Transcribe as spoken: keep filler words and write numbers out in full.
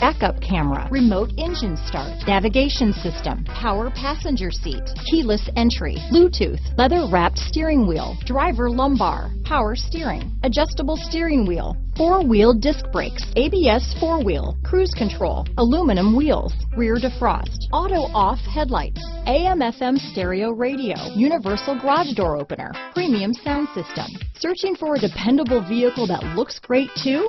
backup camera, remote engine start, navigation system, power passenger seat, keyless entry, Bluetooth, leather-wrapped steering wheel, driver lumbar, power steering, adjustable steering wheel, four-wheel disc brakes, A B S four-wheel, cruise control, aluminum wheels, rear defrost, auto-off headlights, A M F M stereo radio, universal garage door opener, premium sound system. Searching for a dependable vehicle that looks great too?